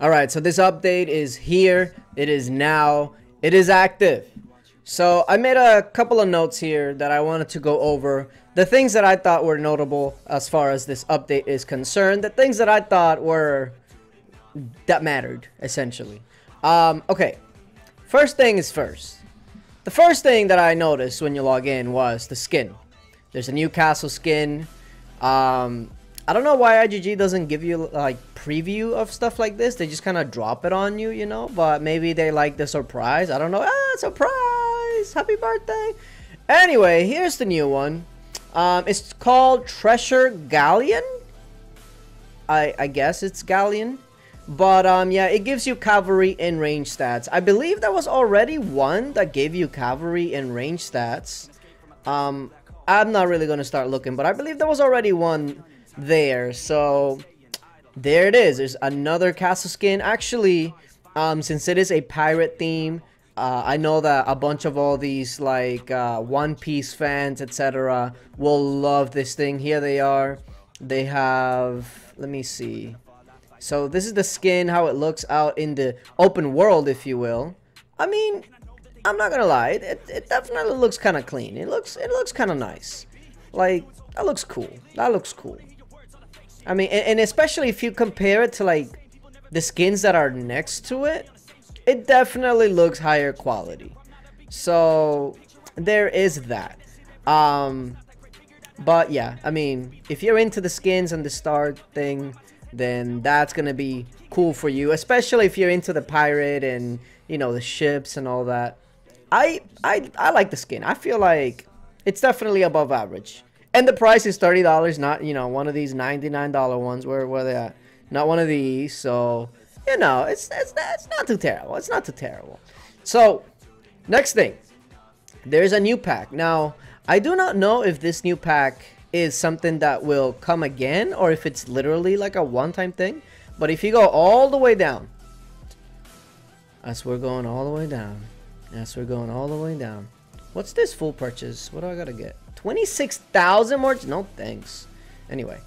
All right, so this update is here. It is now. It is active. So I made a couple of notes here that I wanted to go over. The things that I thought were notable as far as this update is concerned. The things that I thought were... that mattered, essentially. Okay. First thing is first. The first thing that I noticed when you log in was the skin. There's a new castle skin. I don't know why IGG doesn't give you, like, preview of stuff like this. They just kind of drop it on you, you know? But maybe they like the surprise. I don't know. Ah, surprise! Happy birthday! Anyway, here's the new one. It's called Treasure Galleon. I guess it's Galleon. But, yeah, it gives you cavalry and range stats. I believe there was already one that gave you cavalry and range stats. I'm not really going to start looking, but I believe there was already one there. So, there it is. There's another castle skin. Actually, since it is a pirate theme, I know that a bunch of all these, like, One Piece fans, etc. will love this thing. Here they are. They have... let me see... so this is the skin, how it looks out in the open world, if you will. I mean, I'm not gonna lie, it definitely looks kind of clean. It looks kind of nice. Like, that looks cool. That looks cool. I mean, and especially if you compare it to, like, the skins that are next to it, it definitely looks higher quality. So, there is that. But yeah, I mean, if you're into the skins and the star thing, then that's gonna be cool for you, especially if you're into the pirate and, you know, the ships and all that. I like the skin. I feel like it's definitely above average, and the price is $30, not, you know, one of these $99 ones. Where they at? Not one of these. So, you know, it's not too terrible. It's not too terrible. So, next thing, there's a new pack. Now, I do not know if this new pack is something that will come again, or if it's literally like a one-time thing. But if you go all the way down, as we're going all the way down, as we're going all the way down, what's this full purchase? What do I gotta get? 26,000 more? No thanks. Anyway,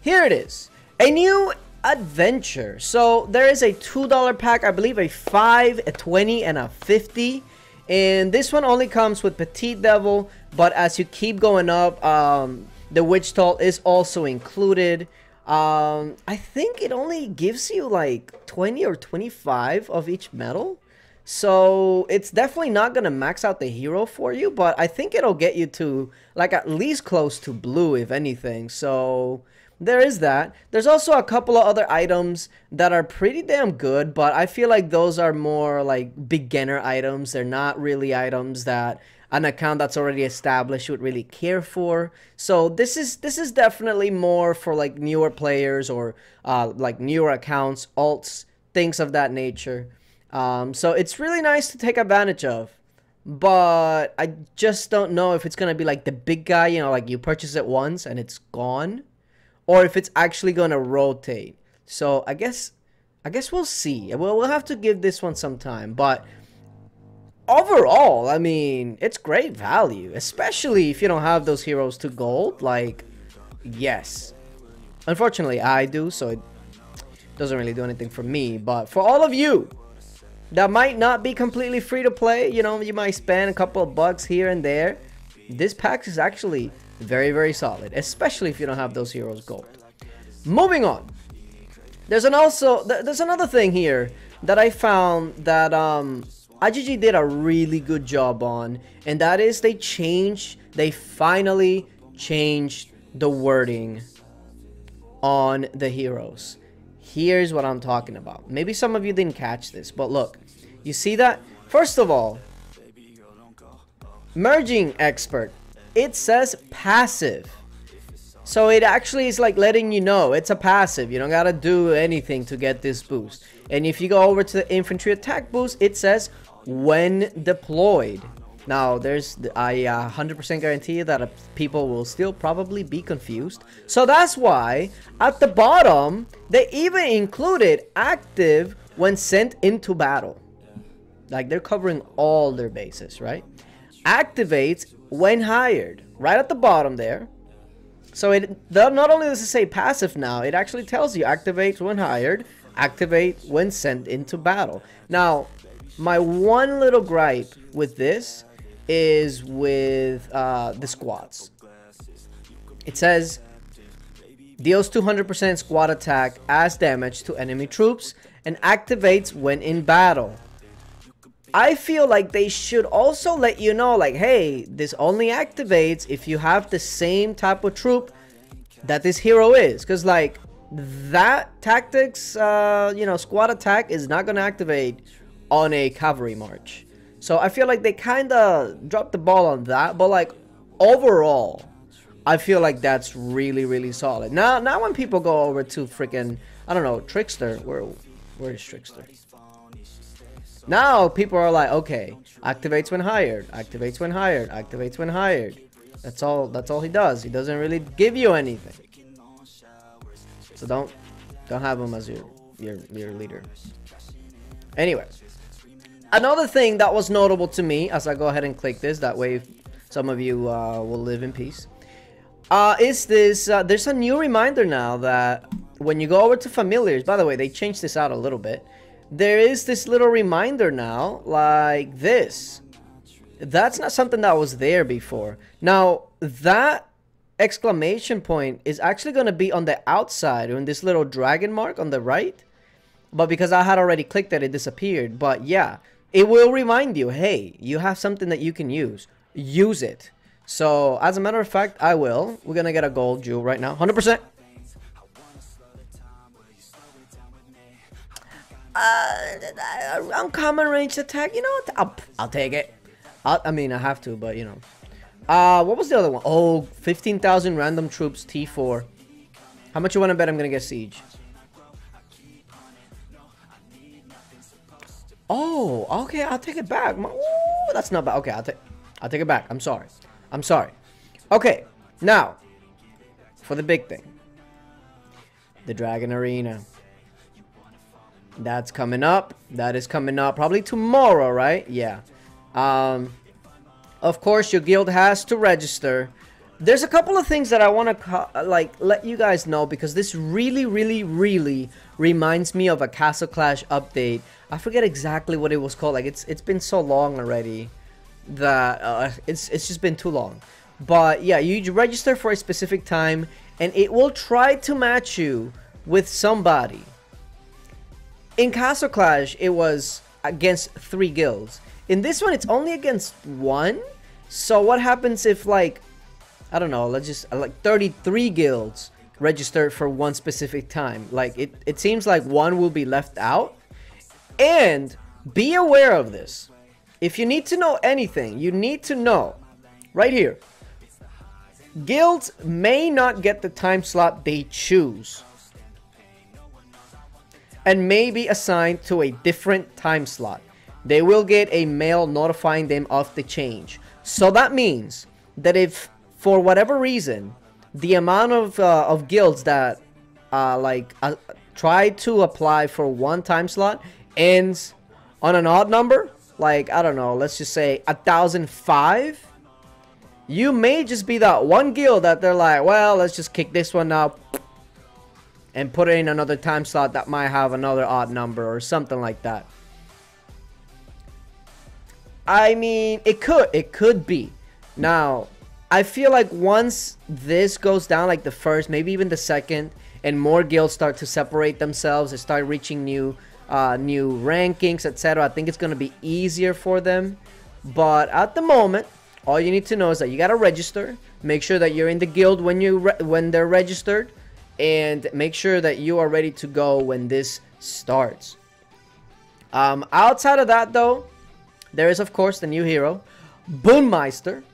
here it is, a new adventure. So there is a $2 pack, I believe, a 5, a 20, and a 50. And this one only comes with Petit Devil, but as you keep going up, the Witch Doll is also included. I think it only gives you like 20 or 25 of each medal. So it's definitely not going to max out the hero for you, but I think it'll get you to like at least close to blue, if anything. So there is that. There's also a couple of other items that are pretty damn good, but I feel like those are more like beginner items. They're not really items that an account that's already established would really care for. So this is definitely more for like newer players or like newer accounts, alts, things of that nature. So it's really nice to take advantage of, but I just don't know if it's gonna be like the big guy, you know, like you purchase it once and it's gone, or if it's actually gonna rotate. So I guess we'll see. We'll have to give this one some time, but overall, I mean, it's great value, especially if you don't have those heroes to gold. Like, yes. Unfortunately, I do, so it doesn't really do anything for me. But for all of you that might not be completely free to play, you know, you might spend a couple of bucks here and there, this pack is actually very, very solid, especially if you don't have those heroes gold. Moving on. There's another thing here that I found that, IGG did a really good job on, and that is they finally changed the wording on the heroes. Here's what I'm talking about. Maybe some of you didn't catch this, but look, you see that? First of all, merging expert, it says passive. So it actually is like letting you know it's a passive. You don't gotta do anything to get this boost. And if you go over to the infantry attack boost, it says when deployed. Now, I 100% guarantee you that people will still probably be confused. So that's why at the bottom, they even included active when sent into battle. Like, they're covering all their bases, right? Activates when hired, right at the bottom there. So not only does it say passive now, it actually tells you activates when hired, activate when sent into battle. Now, my one little gripe with this is with the squats. It says deals 200% squad attack as damage to enemy troops and activates when in battle. I feel like they should also let you know, like, hey, this only activates if you have the same type of troop that this hero is. Because, like, that tactics, you know, squad attack is not going to activate on a cavalry march. So I feel like they kind of dropped the ball on that. But, like, overall, I feel like that's really, really solid. Now when people go over to freaking, I don't know, Trickster. Where is Trickster? Now people are like, okay, activates when hired, activates when hired, activates when hired. That's all he does. He doesn't really give you anything. So don't have him as your leader. Anyway, another thing that was notable to me, as I go ahead and click this, that way some of you will live in peace, is this, there's a new reminder now that when you go over to familiars, by the way, they changed this out a little bit. There is this little reminder now, like this. That's not something that was there before. Now, that exclamation point is actually going to be on the outside, on this little dragon mark on the right. But because I had already clicked it, it disappeared. But yeah, it will remind you, hey, you have something that you can use. Use it. So, as a matter of fact, I will. We're going to get a gold jewel right now, 100%. Uncommon ranged attack, you know, I'll take it. I mean, I have to, but you know. What was the other one? Oh, 15,000 random troops, T4. How much you want to bet I'm going to get siege? Oh, okay, I'll take it back. Ooh, that's not bad. Okay, I'll take it back. I'm sorry. I'm sorry. Okay, now, for the big thing. The Dragon Arena. That's coming up. That is coming up probably tomorrow, right? Yeah. Of course, your guild has to register. There's a couple of things that I want to like let you guys know, because this really, really, really reminds me of a Castle Clash update. I forget exactly what it was called. Like it's been so long already that it's just been too long. But yeah, you register for a specific time, and it will try to match you with somebody. In Castle Clash, it was against 3 guilds. In this one, it's only against 1. So what happens if, like, I don't know, let's just, like, 33 guilds register for one specific time? Like, it seems like one will be left out. And be aware of this. If you need to know anything, you need to know, right here, guilds may not get the time slot they choose, and may be assigned to a different time slot. They will get a mail notifying them of the change. So that means that if, for whatever reason, the amount of guilds that try to apply for one time slot ends on an odd number, like, I don't know, let's just say 1,005, you may just be that one guild that they're like, well, let's just kick this one out and put in another time slot that might have another odd number or something like that. I mean, it could be. Now, I feel like once this goes down, like the first, maybe even the second, and more guilds start to separate themselves and start reaching new rankings, etc., I think it's going to be easier for them. But at the moment, all you need to know is that you got to register, make sure that you're in the guild when they're registered, and make sure that you are ready to go when this starts. Outside of that, though, there is, of course, the new hero, Boonmeister.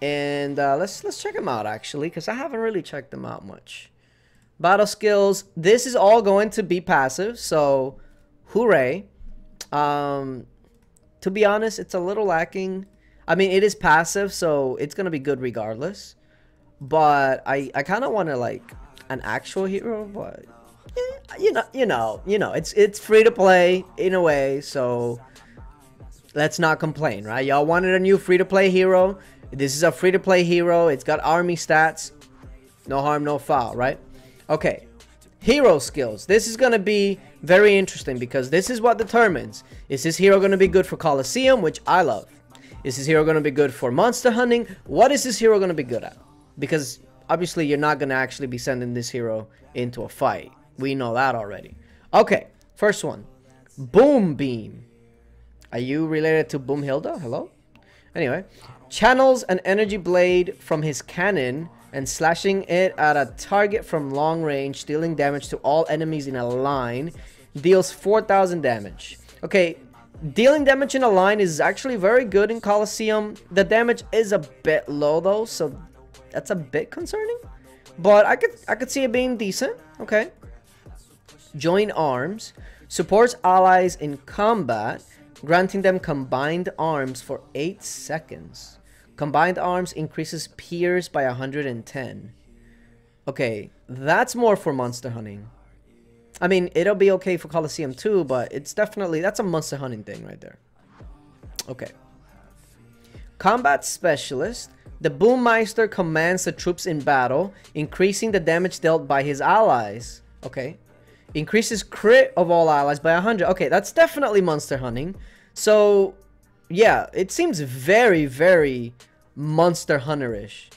And let's check him out, actually, because I haven't really checked him out much. Battle skills. This is all going to be passive, so hooray. To be honest, it's a little lacking. I mean, it is passive, so it's going to be good regardless. But I kind of want to, like, an actual hero, but you know, it's free to play in a way, so let's not complain, right? Y'all wanted a new free to play hero. This is a free to play hero. It's got army stats, no harm, no foul, right? Okay, hero skills. This is gonna be Very interesting, because this is what determines, is this hero going to be good for Coliseum, which I love? Is this hero going to be good for monster hunting? What is this hero going to be good at? Because obviously you're not going to actually be sending this hero into a fight. We know that already. Okay, first one. Boom Beam. Are you related to Boom Hilda? Hello? Anyway. Channels an energy blade from his cannon and slashing it at a target from long range, dealing damage to all enemies in a line. Deals 4,000 damage. Okay, dealing damage in a line is actually very good in Coliseum. The damage is a bit low though, so that's a bit concerning. But I could see it being decent. Okay. Join Arms. Supports allies in combat, granting them Combined Arms for 8 seconds. Combined Arms increases peers by 110. Okay, that's more for monster hunting. I mean, it'll be okay for Coliseum too, but it's definitely... that's a monster hunting thing right there. Okay. Combat Specialist. The Boommeister commands the troops in battle, increasing the damage dealt by his allies. Okay. Increases crit of all allies by 100. Okay, that's definitely monster hunting. So, yeah, it seems very, very monster hunter-ish.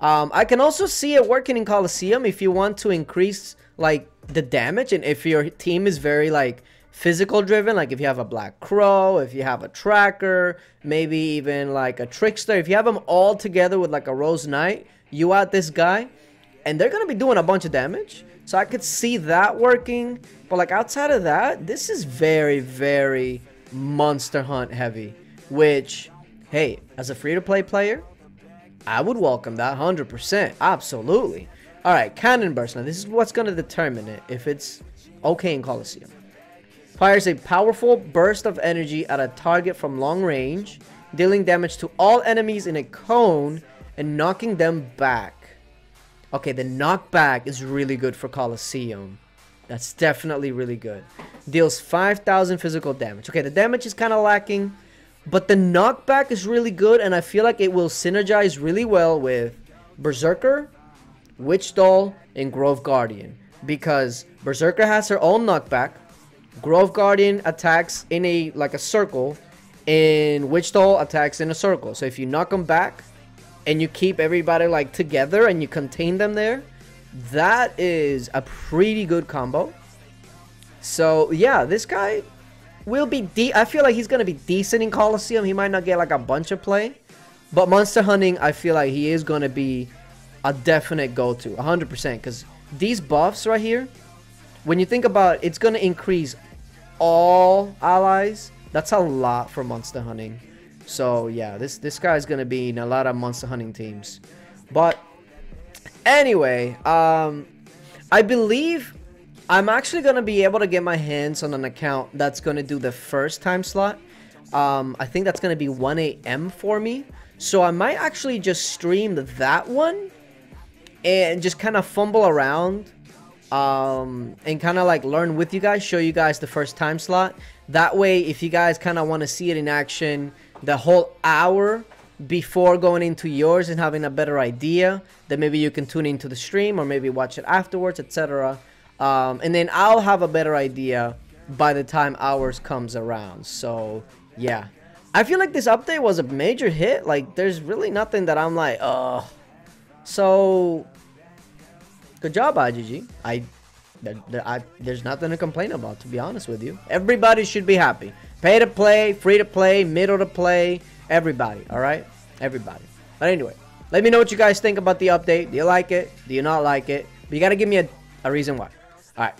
I can also see it working in Coliseum if you want to increase, like, the damage. And if your team is very, like... physical driven, like if you have a Black Crow, if you have a Tracker, maybe even like a Trickster, if you have them all together with like a Rose Knight, you add this guy and they're gonna be doing a bunch of damage. So I could see that working, but like outside of that, this is very, very monster hunt heavy, which, hey, as a free-to-play player, I would welcome that 100%, absolutely. All right, Cannon Burst. Now this is what's gonna determine it if it's okay in Coliseum. Fires a powerful burst of energy at a target from long range, dealing damage to all enemies in a cone and knocking them back. Okay, the knockback is really good for Coliseum. That's definitely really good. Deals 5,000 physical damage. Okay, the damage is kind of lacking, but the knockback is really good, and I feel like it will synergize really well with Berserker, Witch Doll, and Grove Guardian, because Berserker has her own knockback. Grove Guardian attacks in a like a circle, and Witch Doll attacks in a circle. So if you knock them back and you keep everybody like together and you contain them there, that is a pretty good combo. So yeah, this guy will be I feel like he's gonna be decent in Coliseum. He might not get like a bunch of play, but monster hunting, I feel like he is gonna be a definite go-to, 100%, because these buffs right here, when you think about it, it's going to increase all allies. That's a lot for monster hunting. So, yeah, this guy's going to be in a lot of monster hunting teams. But, anyway, I believe I'm actually going to be able to get my hands on an account that's going to do the first time slot. I think that's going to be 1 a.m. for me. So, I might actually just stream that one and just kind of fumble around. And kind of like learn with you guys, show you guys the first time slot. That way, if you guys kind of want to see it in action the whole hour before going into yours and having a better idea, then maybe you can tune into the stream or maybe watch it afterwards, etc. And then I'll have a better idea by the time ours comes around. So, yeah. I feel like this update was a major hit. Like, there's really nothing that I'm like, ugh. So... good job, IGG. There's nothing to complain about, to be honest with you. Everybody should be happy. Pay to play, free to play, middle to play. Everybody, all right? Everybody. But anyway, let me know what you guys think about the update. Do you like it? Do you not like it? But you got to give me a reason why. All right.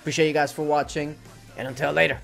Appreciate you guys for watching. And until later.